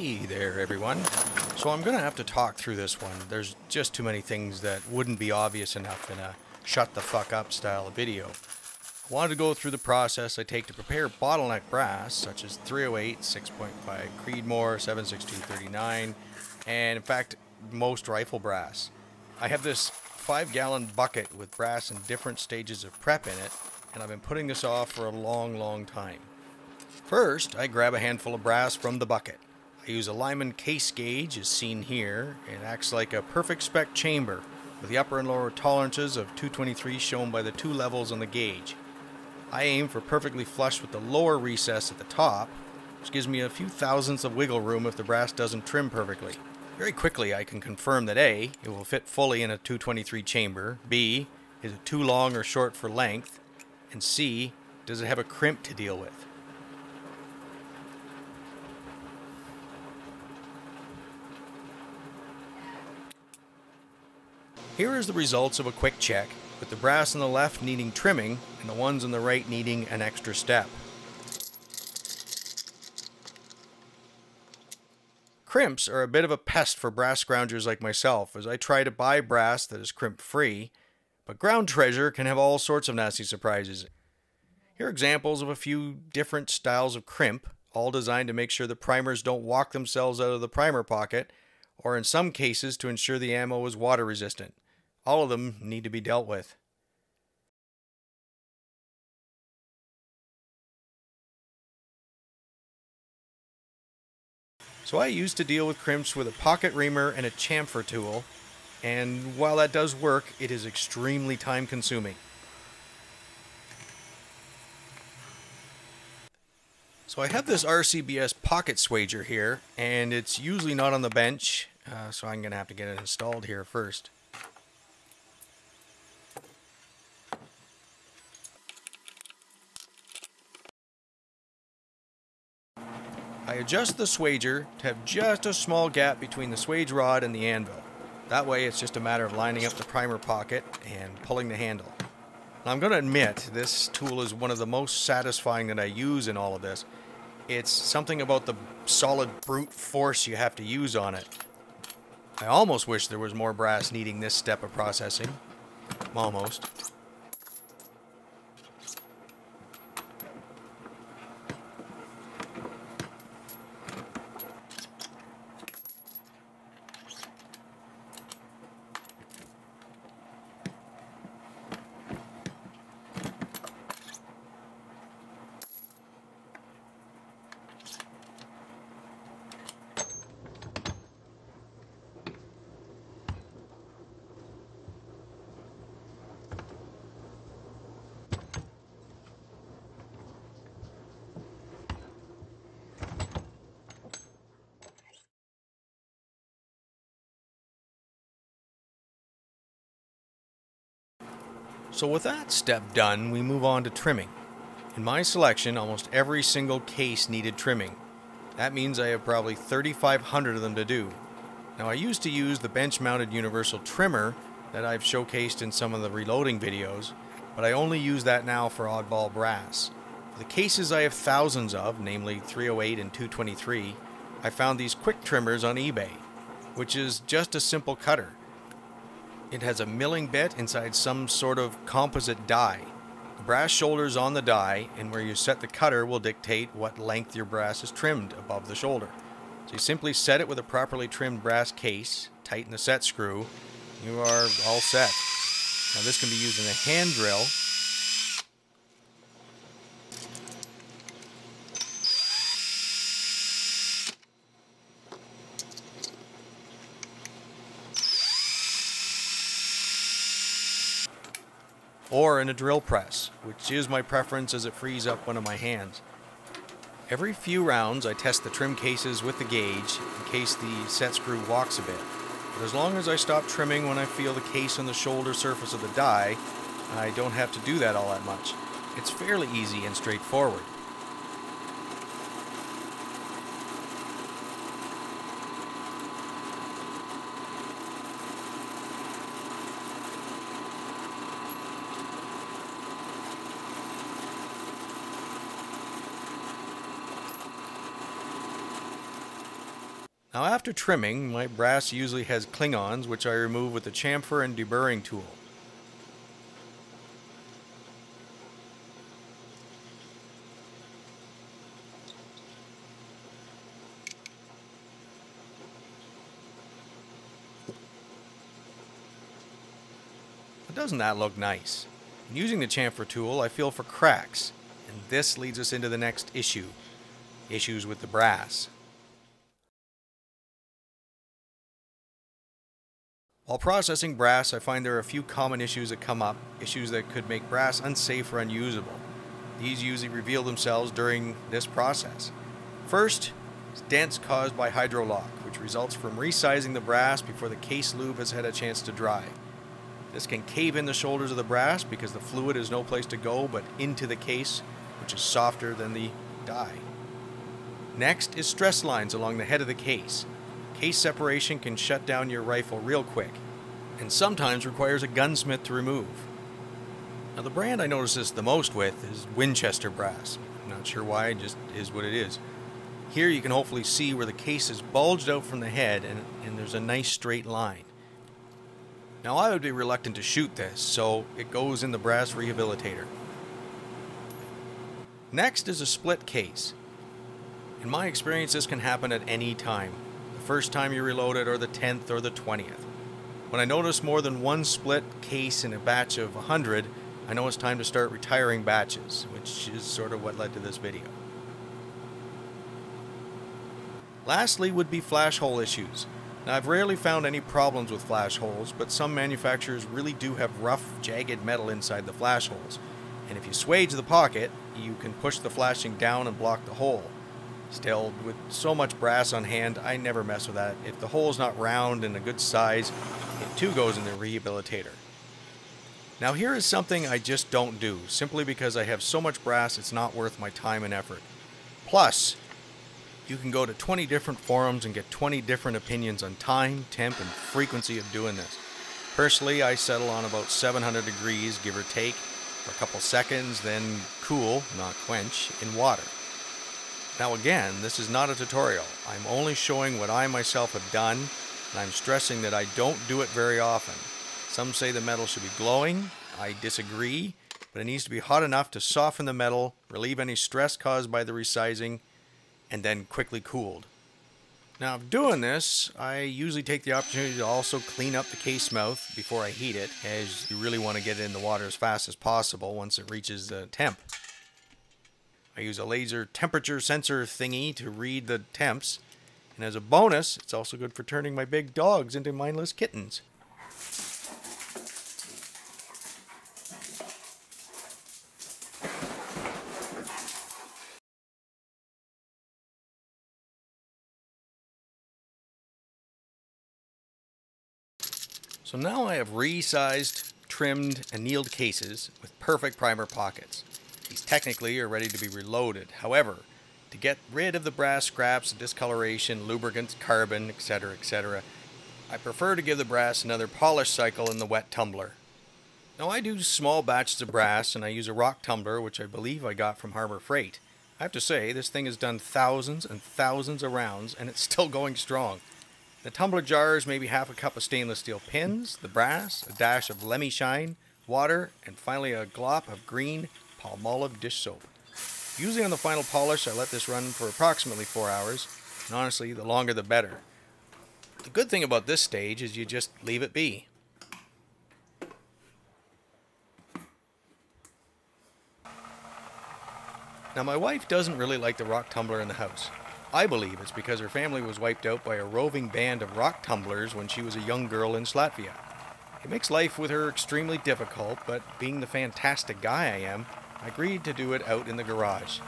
Hey there, everyone. So I'm going to have to talk through this one. There's just too many things that wouldn't be obvious enough in a shut the fuck up style of video. I wanted to go through the process I take to prepare bottleneck brass, such as 308, 6.5 Creedmoor, 7.62-39, and in fact, most rifle brass. I have this 5-gallon bucket with brass in different stages of prep in it, and I've been putting this off for a long time. First, I grab a handful of brass from the bucket. I use a Lyman case gauge as seen here. It acts like a perfect spec chamber with the upper and lower tolerances of 223 shown by the two levels on the gauge. I aim for perfectly flush with the lower recess at the top, which gives me a few thousandths of wiggle room if the brass doesn't trim perfectly. Very quickly I can confirm that A, it will fit fully in a 223 chamber, B, is it too long or short for length, and C, does it have a crimp to deal with. Here is the results of a quick check, with the brass on the left needing trimming and the ones on the right needing an extra step. Crimps are a bit of a pest for brass groungers like myself, as I try to buy brass that is crimp free, but ground treasure can have all sorts of nasty surprises. Here are examples of a few different styles of crimp, all designed to make sure the primers don't walk themselves out of the primer pocket, or in some cases to ensure the ammo is water resistant. All of them need to be dealt with. So I used to deal with crimps with a pocket reamer and a chamfer tool, and while that does work, it is extremely time consuming. So I have this RCBS pocket swager here, and it's usually not on the bench, so I'm going to have to get it installed here first. I adjust the swager to have just a small gap between the swage rod and the anvil. That way it's just a matter of lining up the primer pocket and pulling the handle. Now I'm going to admit this tool is one of the most satisfying that I use in all of this. It's something about the solid brute force you have to use on it. I almost wish there was more brass needing this step of processing. Almost. So with that step done, we move on to trimming. In my selection, almost every single case needed trimming. That means I have probably 3,500 of them to do. Now I used to use the bench-mounted universal trimmer that I've showcased in some of the reloading videos, but I only use that now for oddball brass. For the cases I have thousands of, namely 308 and 223, I found these quick trimmers on eBay, which is just a simple cutter. It has a milling bit inside some sort of composite die. The brass shoulder's on the die, and where you set the cutter will dictate what length your brass is trimmed above the shoulder. So you simply set it with a properly trimmed brass case, tighten the set screw, and you are all set. Now this can be used in a hand drill, or in a drill press, which is my preference as it frees up one of my hands. Every few rounds I test the trim cases with the gauge in case the set screw walks a bit, but as long as I stop trimming when I feel the case on the shoulder surface of the die, I don't have to do that all that much. It's fairly easy and straightforward. Now after trimming, my brass usually has clingons, which I remove with a chamfer and deburring tool. But doesn't that look nice? Using the chamfer tool, I feel for cracks, and this leads us into the next issue, issues with the brass. While processing brass, I find there are a few common issues that come up, issues that could make brass unsafe or unusable. These usually reveal themselves during this process. First is dents caused by hydrolock, which results from resizing the brass before the case lube has had a chance to dry. This can cave in the shoulders of the brass because the fluid has no place to go but into the case, which is softer than the die. Next is stress lines along the head of the case. Case separation can shut down your rifle real quick, and sometimes requires a gunsmith to remove. Now the brand I notice this the most with is Winchester Brass. I'm not sure why, it just is what it is. Here you can hopefully see where the case is bulged out from the head and there's a nice straight line. Now I would be reluctant to shoot this, so it goes in the brass rehabilitator. Next is a split case. In my experience, this can happen at any time. First time you reload it, or the 10th or the 20th. When I notice more than one split case in a batch of 100, I know it's time to start retiring batches, which is sort of what led to this video. Lastly would be flash hole issues. Now I've rarely found any problems with flash holes, but some manufacturers really do have rough, jagged metal inside the flash holes, and if you swage the pocket, you can push the flashing down and block the hole. Still, with so much brass on hand, I never mess with that. If the hole's not round and a good size, it too goes in the rehabilitator. Now here is something I just don't do, simply because I have so much brass it's not worth my time and effort. Plus, you can go to 20 different forums and get 20 different opinions on time, temp, and frequency of doing this. Personally, I settle on about 700 degrees, give or take, for a couple seconds, then cool, not quench, in water. Now again, this is not a tutorial. I'm only showing what I myself have done, and I'm stressing that I don't do it very often. Some say the metal should be glowing. I disagree, but it needs to be hot enough to soften the metal, relieve any stress caused by the resizing, and then quickly cooled. Now, if doing this, I usually take the opportunity to also clean up the case mouth before I heat it, as you really want to get it in the water as fast as possible once it reaches the temp. I use a laser temperature sensor thingy to read the temps, and as a bonus, it's also good for turning my big dogs into mindless kittens. So now I have resized, trimmed, annealed cases with perfect primer pockets. These technically are ready to be reloaded. However, to get rid of the brass scraps, discoloration, lubricants, carbon, etc., I prefer to give the brass another polish cycle in the wet tumbler. Now I do small batches of brass, and I use a rock tumbler, which I believe I got from Harbor Freight. I have to say, this thing has done thousands and thousands of rounds, and it's still going strong. The tumbler jars maybe half a cup of stainless steel pins, the brass, a dash of Lemmy Shine, water, and finally a glop of green Palmolive dish soap. Usually on the final polish, I let this run for approximately 4 hours, and honestly, the longer the better. The good thing about this stage is you just leave it be. Now my wife doesn't really like the rock tumbler in the house. I believe it's because her family was wiped out by a roving band of rock tumblers when she was a young girl in Latvia. It makes life with her extremely difficult, but being the fantastic guy I am, I agreed to do it out in the garage,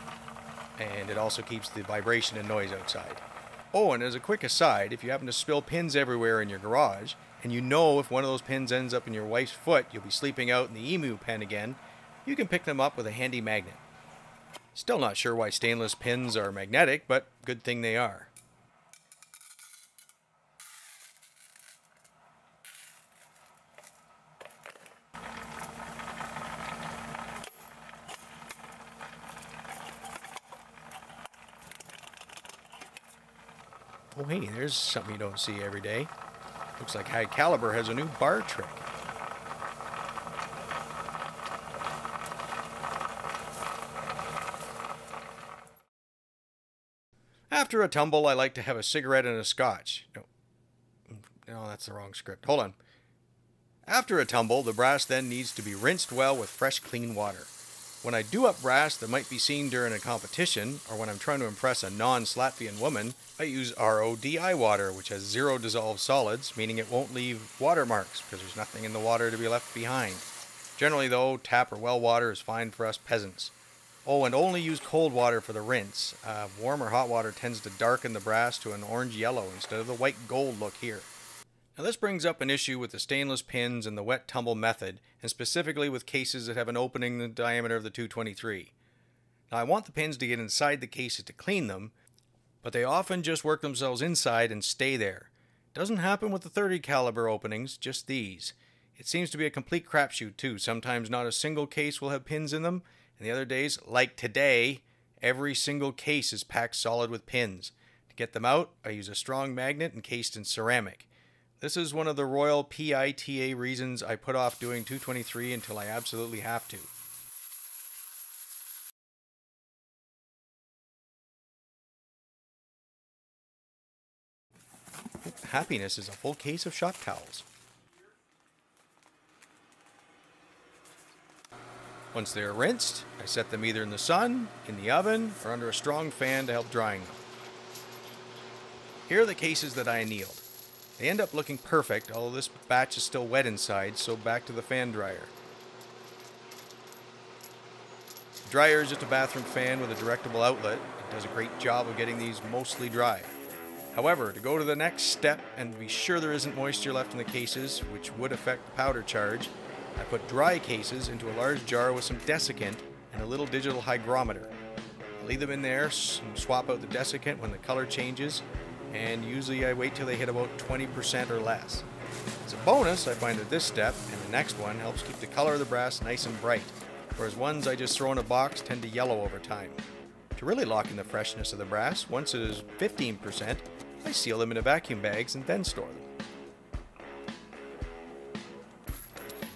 and it also keeps the vibration and noise outside. Oh, and as a quick aside, if you happen to spill pins everywhere in your garage, and you know if one of those pins ends up in your wife's foot, you'll be sleeping out in the emu pen again, you can pick them up with a handy magnet. Still not sure why stainless pins are magnetic, but good thing they are. Oh, hey, there's something you don't see every day. Looks like High Caliber has a new bar trick. After a tumble, I like to have a cigarette and a scotch. No, that's the wrong script. Hold on. After a tumble, the brass then needs to be rinsed well with fresh, clean water. When I do up brass that might be seen during a competition, or when I'm trying to impress a non-Latvian woman, I use RODI water, which has zero dissolved solids, meaning it won't leave watermarks, because there's nothing in the water to be left behind. Generally though, tap or well water is fine for us peasants. Oh, and only use cold water for the rinse. Warm or hot water tends to darken the brass to an orange yellow instead of the white gold look here. Now this brings up an issue with the stainless pins and the wet tumble method, and specifically with cases that have an opening the diameter of the 223. Now I want the pins to get inside the cases to clean them, but they often just work themselves inside and stay there. It doesn't happen with the 30 caliber openings, just these. It seems to be a complete crapshoot too. Sometimes not a single case will have pins in them, and the other days, like today, every single case is packed solid with pins. To get them out, I use a strong magnet encased in ceramic. This is one of the royal PITA reasons I put off doing 223 until I absolutely have to. Happiness is a full case of shop towels. Once they are rinsed, I set them either in the sun, in the oven, or under a strong fan to help drying them. Here are the cases that I annealed. They end up looking perfect, although this batch is still wet inside, so back to the fan dryer. The dryer is just a bathroom fan with a directable outlet. It does a great job of getting these mostly dry. However, to go to the next step and be sure there isn't moisture left in the cases, which would affect the powder charge, I put dry cases into a large jar with some desiccant and a little digital hygrometer. I leave them in there and swap out the desiccant when the color changes, and usually I wait till they hit about 20% or less. As a bonus, I find that this step, and the next one, helps keep the color of the brass nice and bright, whereas ones I just throw in a box tend to yellow over time. To really lock in the freshness of the brass, once it is 15%, I seal them into vacuum bags and then store them.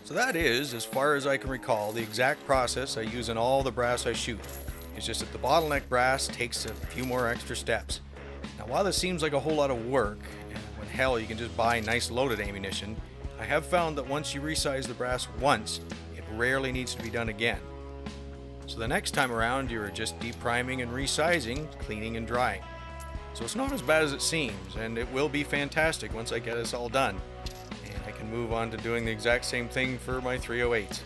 So that is, as far as I can recall, the exact process I use in all the brass I shoot. It's just that the bottleneck brass takes a few more extra steps. Now, while this seems like a whole lot of work, and when hell, you can just buy nice loaded ammunition, I have found that once you resize the brass once, it rarely needs to be done again. So the next time around, you are just depriming and resizing, cleaning and drying. So it's not as bad as it seems, and it will be fantastic once I get this all done, and I can move on to doing the exact same thing for my 308s.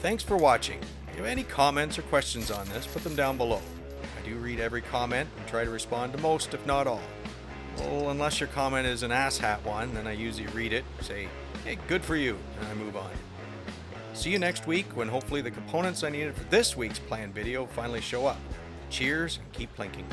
Thanks for watching. If you have any comments or questions on this, put them down below. I do read every comment and try to respond to most, if not all. Well, unless your comment is an asshat one, then I usually read it, say, hey, good for you, and I move on. See you next week when hopefully the components I needed for this week's planned video finally show up. Cheers and keep plinking.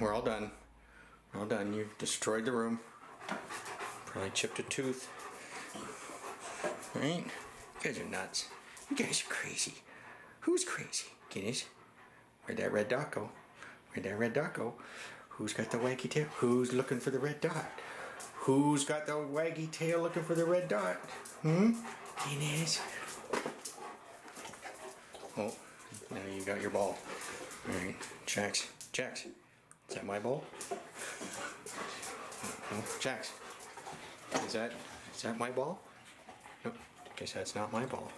We're all done. We're all done. You've destroyed the room. Probably chipped a tooth. Right? You guys are nuts. You guys are crazy. Who's crazy? Guinness? Where'd that red dot go? Where'd that red dot go? Who's got the waggy tail? Who's looking for the red dot? Who's got the waggy tail looking for the red dot? Hmm? Guinness? Oh, now you got your ball. Alright, Jax. Jax. Is that my ball? Oh, Jax. Is that my ball? Nope. Guess that's not my ball.